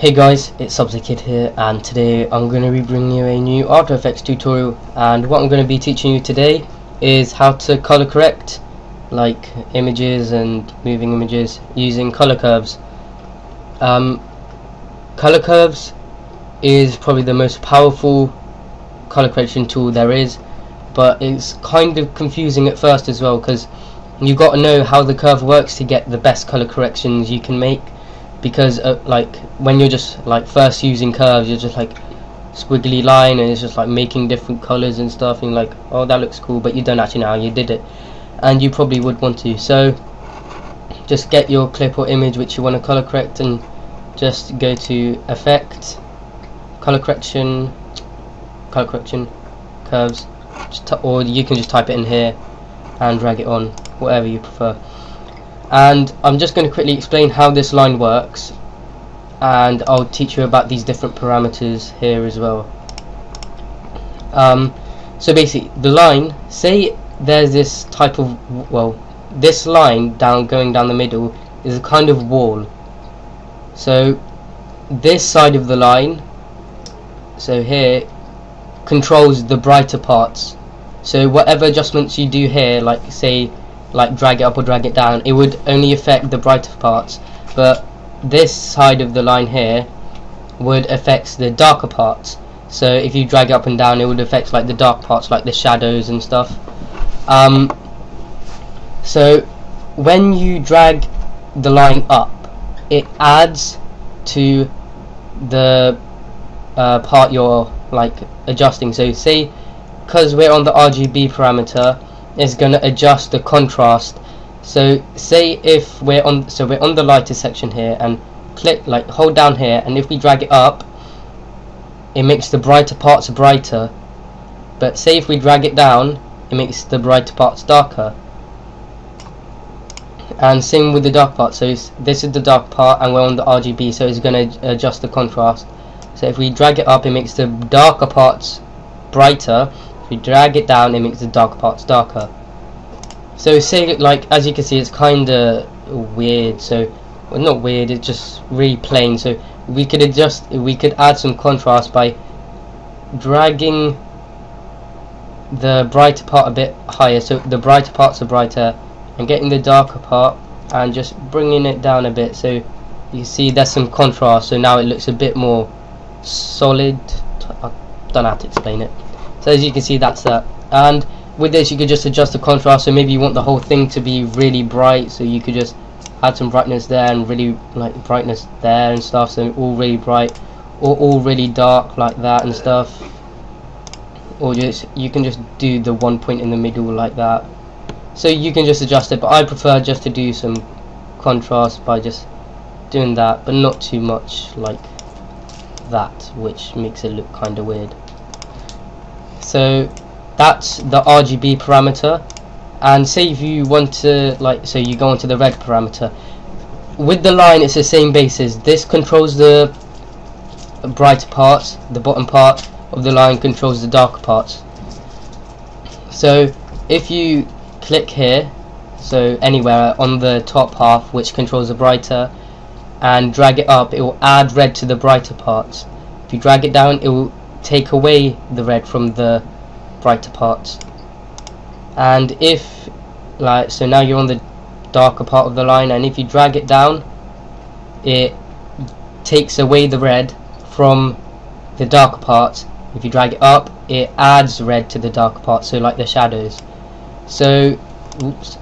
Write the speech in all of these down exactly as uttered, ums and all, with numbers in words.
Hey guys, it's SubzyKid here, and today I'm going to be bringing you a new After Effects tutorial. And what I'm going to be teaching you today is how to color correct like images and moving images using color curves. Um, color curves is probably the most powerful color correction tool there is, but it's kind of confusing at first as well, because you've got to know how the curve works to get the best color corrections you can make. Because uh, like when you're just like first using curves, you're just like squiggly line and it's just like making different colors and stuff, and you're like, oh, that looks cool, but you don't actually know how you did it, and you probably would want to. So just get your clip or image which you want to color correct and just go to effect, color correction, color correction, curves, just or you can just type it in here and drag it on, whatever you prefer. And I'm just going to quickly explain how this line works, and I'll teach you about these different parameters here as well. Um, so basically the line, say there's this type of, well, this line down going down the middle is a kind of wall. So this side of the line, so here, controls the brighter parts. So whatever adjustments you do here, like say like drag it up or drag it down, it would only affect the brighter parts, but this side of the line here would affect the darker parts. So if you drag it up and down, it would affect like the dark parts, like the shadows and stuff. Um, so when you drag the line up, it adds to the uh, part you're like adjusting. So say, because we're on the R G B parameter, is going to adjust the contrast. So say if we're on, so we're on the lighter section here, and click, like hold down here, and if we drag it up, it makes the brighter parts brighter. But say if we drag it down, it makes the brighter parts darker. And same with the dark part. So this is the dark part, and we're on the R G B, so it's going to adjust the contrast. So if we drag it up, it makes the darker parts brighter. If you drag it down, it makes the dark parts darker. So say, like, as you can see, it's kinda weird. So, well, not weird, it's just really plain. So we could adjust, we could add some contrast by dragging the brighter part a bit higher, so the brighter parts are brighter, and getting the darker part and just bringing it down a bit. So you see there's some contrast, so now it looks a bit more solid. I don't know how to explain it. So as you can see, that's that. And with this, you could just adjust the contrast. So maybe you want the whole thing to be really bright, so you could just add some brightness there and really like brightness there and stuff. So all really bright, or all really dark like that and stuff. Or just you can just do the one point in the middle like that. So you can just adjust it. But I prefer just to do some contrast by just doing that, but not too much like that, which makes it look kind of weird. So that's the R G B parameter. And say if you want to, like, so you go onto the red parameter. With the line, it's the same basis. This controls the brighter parts, the bottom part of the line controls the darker parts. So if you click here, so anywhere on the top half, which controls the brighter, and drag it up, it will add red to the brighter parts. If you drag it down, it will take away the red from the brighter parts. And if, like, so now you're on the darker part of the line, and if you drag it down, it takes away the red from the darker parts. If you drag it up, it adds red to the darker parts, so like the shadows. So oops,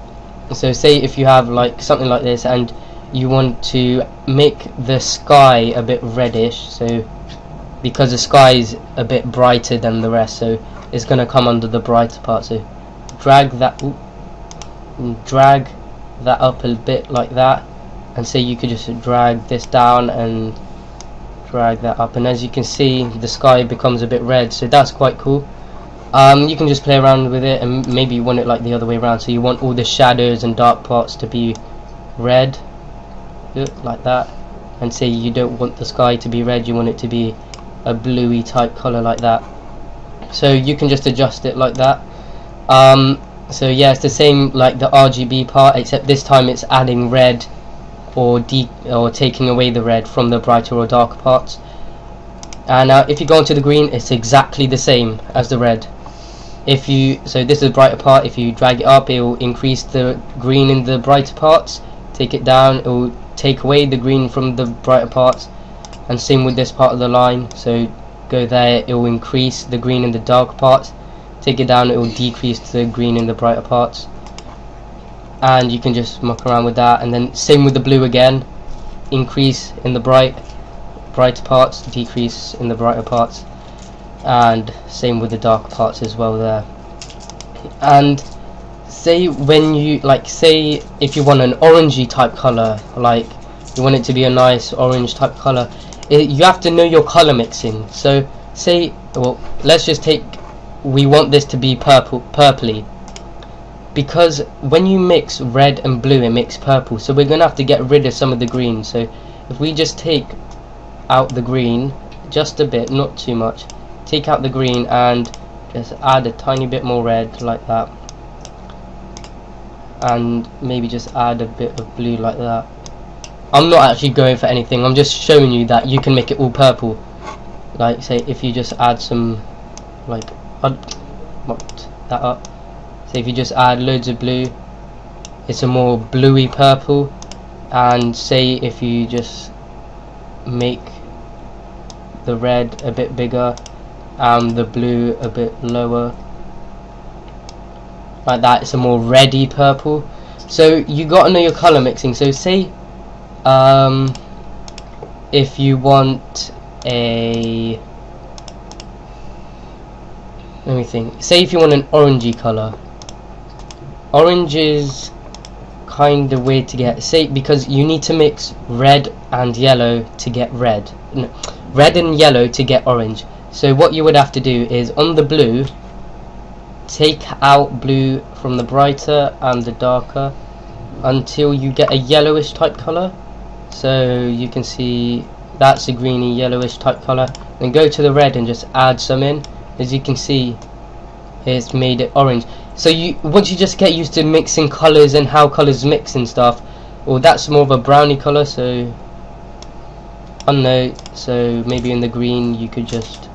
so say if you have like something like this, and you want to make the sky a bit reddish, so because the sky is a bit brighter than the rest, so it's going to come under the brighter part. So drag that, ooh, drag that up a bit like that, and say you could just drag this down and drag that up, and as you can see, the sky becomes a bit red. So that's quite cool. Um, you can just play around with it, and maybe you want it like the other way around, so you want all the shadows and dark parts to be red like that, and say you don't want the sky to be red, you want it to be a bluey type color like that. So you can just adjust it like that. Um, so yeah, it's the same like the R G B part, except this time it's adding red or de or taking away the red from the brighter or darker parts. And uh, if you go onto the green, it's exactly the same as the red. If you so this is the brighter part. If you drag it up, it will increase the green in the brighter parts. Take it down, it will take away the green from the brighter parts. And same with this part of the line. So go there, it will increase the green in the dark parts. Take it down, it will decrease the green in the brighter parts. And you can just muck around with that. And then same with the blue again. Increase in the bright brighter parts, decrease in the brighter parts, and same with the dark parts as well there. And say when you like say if you want an orangey type color, like you want it to be a nice orange type color, it, you have to know your color mixing. So say, well, let's just take, we want this to be purple, purpley, because when you mix red and blue it makes purple, so we're gonna have to get rid of some of the green. So if we just take out the green just a bit, not too much, take out the green and just add a tiny bit more red like that, and maybe just add a bit of blue like that. I'm not actually going for anything, I'm just showing you that you can make it all purple. Like say if you just add some like what that up so if you just add loads of blue, it's a more bluey purple. And say if you just make the red a bit bigger and the blue a bit lower like that, it's a more reddy purple. So you gotta know your color mixing. So say um, if you want a let me think say if you want an orangey color, orange is kind of weird to get, say, because you need to mix red and yellow to get red, no, red and yellow to get orange. So what you would have to do is on the blue, take out blue from the brighter and the darker until you get a yellowish type color. So you can see that's a greeny yellowish type color. Then go to the red and just add some in. As you can see, it's made it orange. So you once you just get used to mixing colors and how colors mix and stuff. Well, that's more of a brownie color, so I don't know. So maybe in the green you could just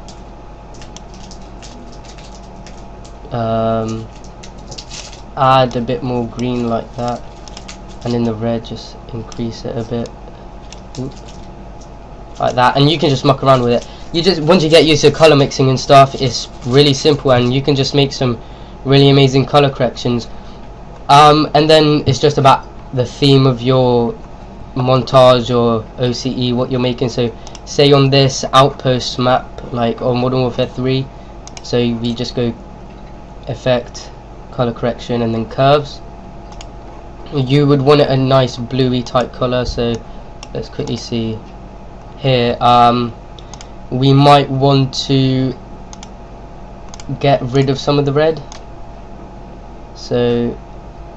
um, add a bit more green like that, and in the red just increase it a bit like that. And you can just muck around with it. You just once you get used to color mixing and stuff, it's really simple, and you can just make some really amazing color corrections. Um, and then it's just about the theme of your montage or O C E, what you're making. So say on this outpost map, like on Modern Warfare three, so we just go effect, color correction, and then curves. You would want it a nice bluey type color, so let's quickly see here. Um, we might want to get rid of some of the red, so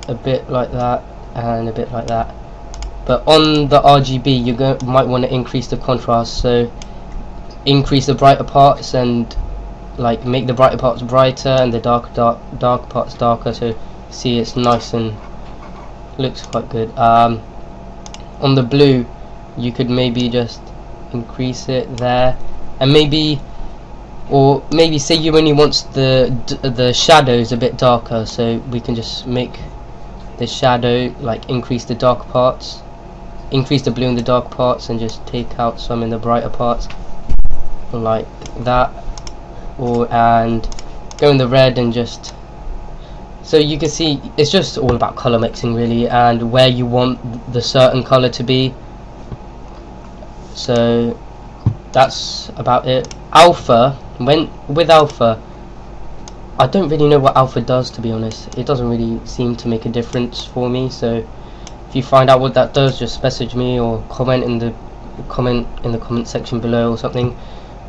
a bit like that and a bit like that. But on the R G B you go, might want to increase the contrast, so increase the brighter parts and like make the brighter parts brighter and the darker dark dark parts darker, so see it's nice and looks quite good. Um, on the blue you could maybe just increase it there, and maybe or maybe say you only want the the shadows a bit darker, so we can just make the shadow like increase the dark parts, increase the blue in the dark parts, and just take out some in the brighter parts like that. Or and go in the red and just so you can see it's just all about color mixing really, and where you want the certain color to be. So that's about it. Alpha, when with alpha, I don't really know what alpha does, to be honest. It doesn't really seem to make a difference for me. So if you find out what that does, just message me or comment in the comment in the comment section below or something.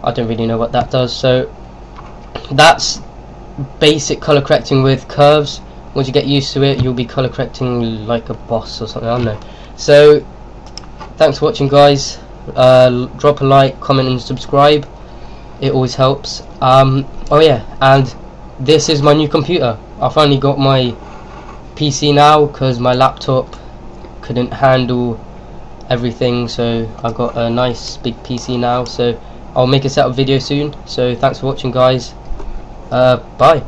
I don't really know what that does. So that's basic color correcting with curves. Once you get used to it, you'll be color correcting like a boss or something, I don't know. So thanks for watching, guys. Uh, drop a like, comment, and subscribe. It always helps. Um, oh yeah, and this is my new computer. I finally got my P C now because my laptop couldn't handle everything, so I've got a nice big P C now, so I'll make a setup video soon. So thanks for watching, guys. Uh, bye.